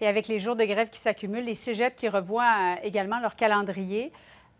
Et avec les jours de grève qui s'accumulent, les cégeps qui revoient également leur calendrier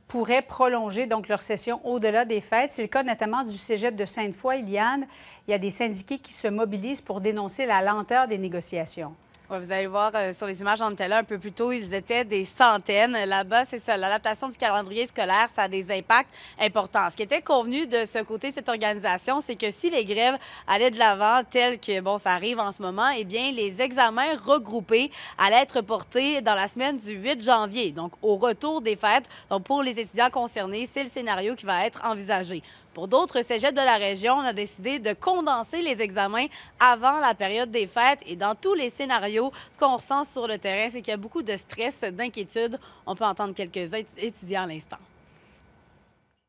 pourraient prolonger donc leur session au-delà des fêtes. C'est le cas notamment du cégep de Sainte-Foy-Iliane. Il y a des syndiqués qui se mobilisent pour dénoncer la lenteur des négociations. Ouais, vous allez voir sur les images, on était là un peu plus tôt, ils étaient des centaines. Là-bas, c'est ça, l'adaptation du calendrier scolaire, ça a des impacts importants. Ce qui était convenu de ce côté de cette organisation, c'est que si les grèves allaient de l'avant, tel que, bon, ça arrive en ce moment, eh bien, les examens regroupés allaient être portés dans la semaine du 8 janvier, donc au retour des fêtes. Donc, pour les étudiants concernés, c'est le scénario qui va être envisagé. Pour d'autres cégeps de la région, on a décidé de condenser les examens avant la période des fêtes. Et dans tous les scénarios, ce qu'on ressent sur le terrain, c'est qu'il y a beaucoup de stress, d'inquiétude. On peut entendre quelques étudiants à l'instant.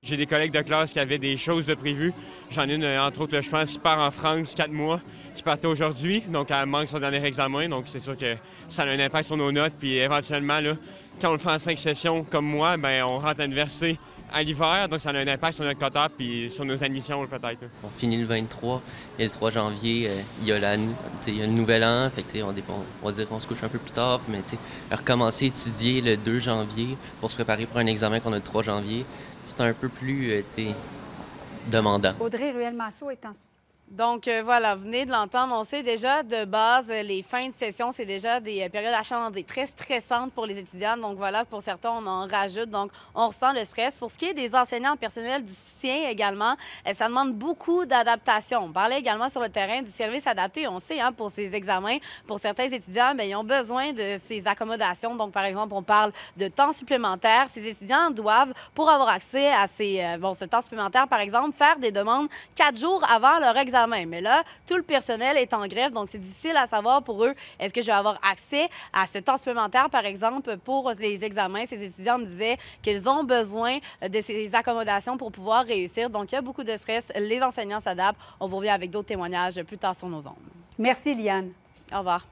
J'ai des collègues de classe qui avaient des choses de prévues. J'en ai une, entre autres, je pense, qui part en France 4 mois, qui partait aujourd'hui. Donc, elle manque son dernier examen. Donc, c'est sûr que ça a un impact sur nos notes. Puis, éventuellement, là, quand on le fait en 5 sessions, comme moi, bien, on rentre à l'université à l'hiver, donc ça a un impact sur notre quota puis sur nos admissions peut-être. On finit le 23 et le 3 janvier, il y a le nouvel an, fait que, on va dire qu'on se couche un peu plus tard, mais recommencer à étudier le 2 janvier pour se préparer pour un examen qu'on a le 3 janvier, c'est un peu plus demandant. Audrey Ruel-Massau est en... Donc, voilà, vous venez de l'entendre. On sait déjà, de base, les fins de session, c'est déjà des périodes achalandées, très stressantes pour les étudiants. Donc, voilà, pour certains, on en rajoute. Donc, on ressent le stress. Pour ce qui est des enseignants, personnels du soutien également, ça demande beaucoup d'adaptation. On parlait également sur le terrain du service adapté. On sait, hein, pour ces examens, pour certains étudiants, bien, ils ont besoin de ces accommodations. Donc, par exemple, on parle de temps supplémentaire. Ces étudiants doivent, pour avoir accès à ce temps supplémentaire, par exemple, faire des demandes 4 jours avant leur examen. Mais là, tout le personnel est en grève, donc c'est difficile à savoir pour eux, est-ce que je vais avoir accès à ce temps supplémentaire, par exemple, pour les examens. Ces étudiants me disaient qu'ils ont besoin de ces accommodations pour pouvoir réussir. Donc, il y a beaucoup de stress. Les enseignants s'adaptent. On vous revient avec d'autres témoignages plus tard sur nos ondes. Merci, Liane. Au revoir.